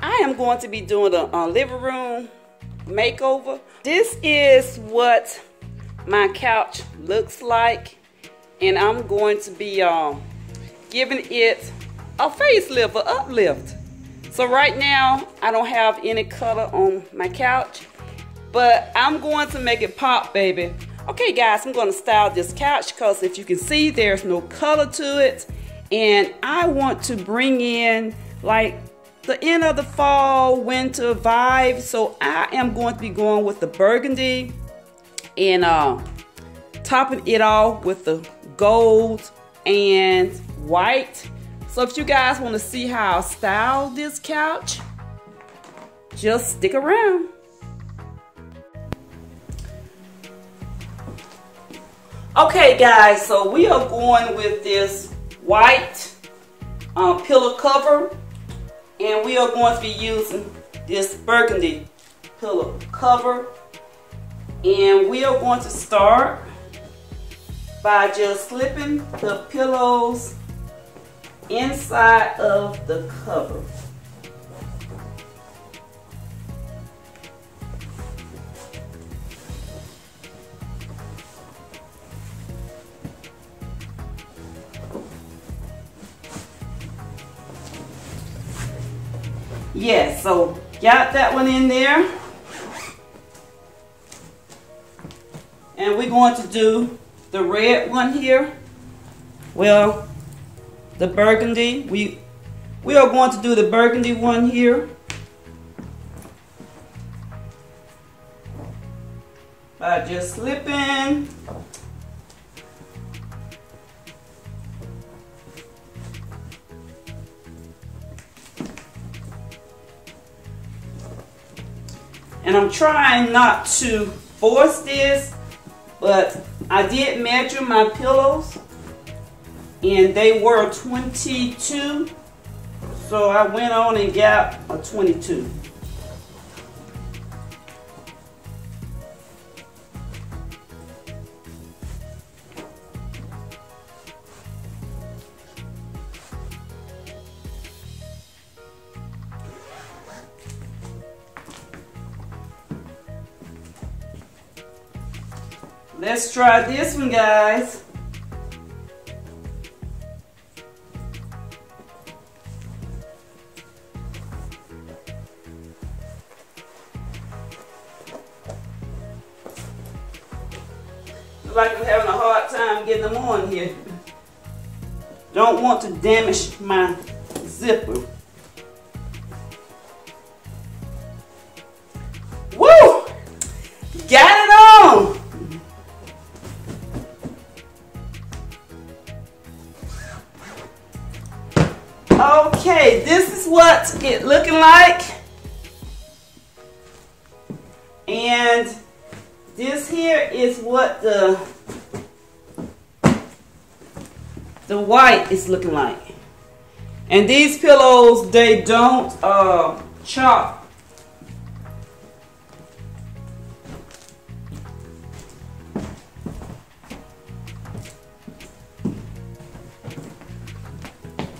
I am going to be doing a living room makeover. This is what my couch looks like, and I'm going to be giving it a facelift, an uplift. So right now, I don't have any color on my couch, but I'm going to make it pop, baby. Okay, guys, I'm going to style this couch because if you can see, there's no color to it. And I want to bring in like the end of the fall, winter vibe. So I am going to be going with the burgundy and topping it off with the gold and white. So if you guys want to see how I style this couch, just stick around. Okay guys, so we are going with this white pillow cover, and we are going to be using this burgundy pillow cover, and we are going to start by just slipping the pillows inside of the cover. Yes, so got that one in there. And we're going to do the red one here. Well, the burgundy, we are going to do the burgundy one here by just slipping . And I'm trying not to force this, but I did measure my pillows, and they were 22, so I went on and got a 22. Let's try this one, guys. Looks like I'm having a hard time getting them on here. Don't want to damage my zipper. Woo! Got it on! Okay, this is what it looking like, and this here is what the white is looking like. And these pillows, they don't chop.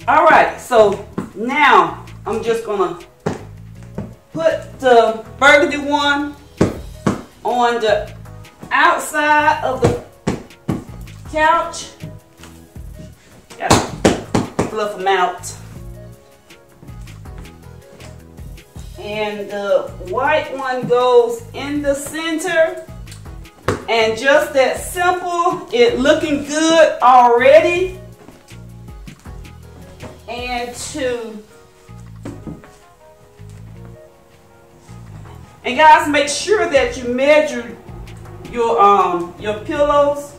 All right, so now I'm just gonna put the burgundy one on the outside of the couch. Gotta fluff them out. And the white one goes in the center. And just that simple, it looking good already. And guys, make sure that you measure your pillows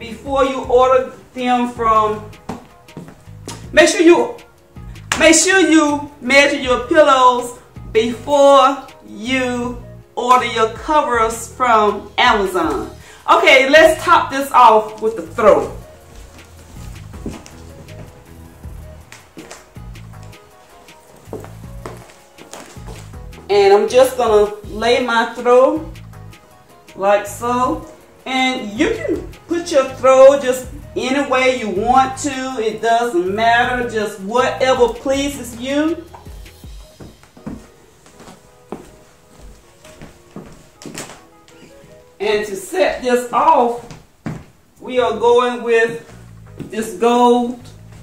before you order them from. Make sure you measure your pillows before you order your covers from Amazon. Okay, let's top this off with the throw. And I'm just going to lay my throw like so. And you can put your throw just any way you want to. It doesn't matter, just whatever pleases you. And to set this off, we are going with this gold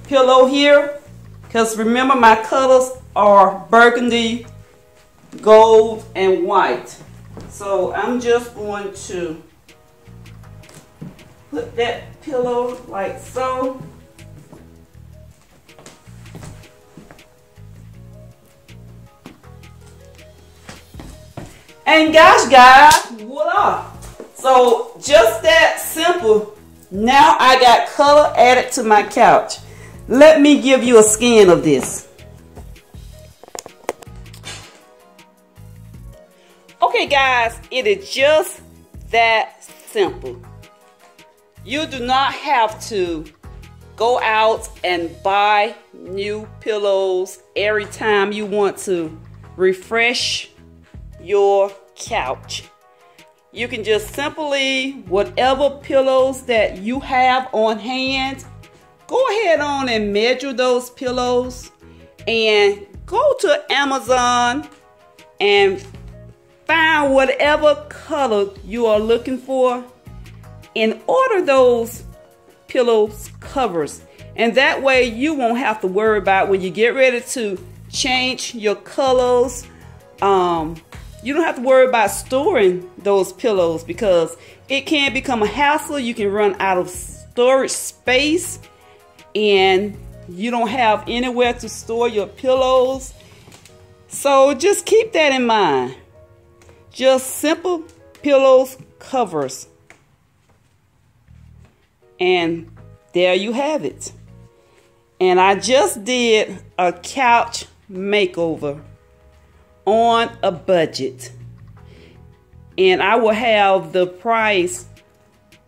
pillow here, because remember my colors are burgundy, gold, and white. So I'm just going to put that pillow like so. And gosh guys, voila! So just that simple. Now I got color added to my couch. Let me give you a scan of this. Okay guys, it is just that simple. You do not have to go out and buy new pillows every time you want to refresh your couch. You can just simply, whatever pillows that you have on hand, go ahead on and measure those pillows and go to Amazon and find whatever color you are looking for and order those pillows covers. And that way you won't have to worry about when you get ready to change your colors. You don't have to worry about storing those pillows, because it can become a hassle. You can run out of storage space and you don't have anywhere to store your pillows. So just keep that in mind. Just simple pillows covers. And there you have it. And I just did a couch makeover on a budget, and I will have the price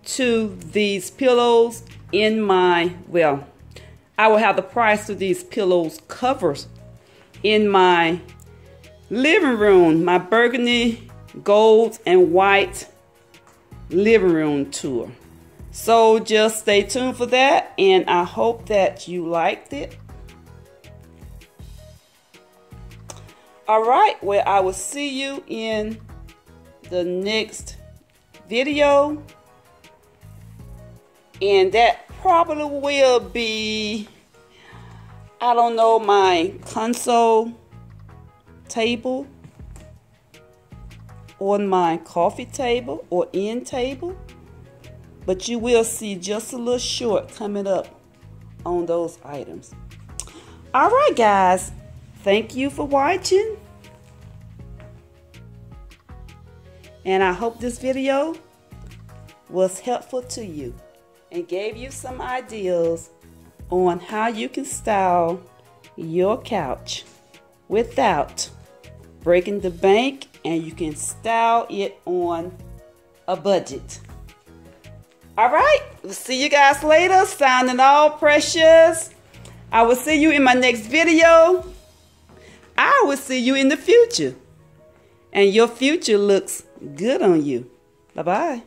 to these pillows in my, well, I will have the price to these pillows covers in my living room, my burgundy, gold, and white living room tour. So just stay tuned for that, and I hope that you liked it. All right, well, I will see you in the next video. And that probably will be, I don't know, my console table or my coffee table or end table. But you will see just a little short coming up on those items. All right, guys. Thank you for watching, and I hope this video was helpful to you and gave you some ideas on how you can style your couch without breaking the bank, and you can style it on a budget. All right, we'll see you guys later. Signing all precious. I will see you in my next video. I will see you in the future, and your future looks good on you. Bye-bye.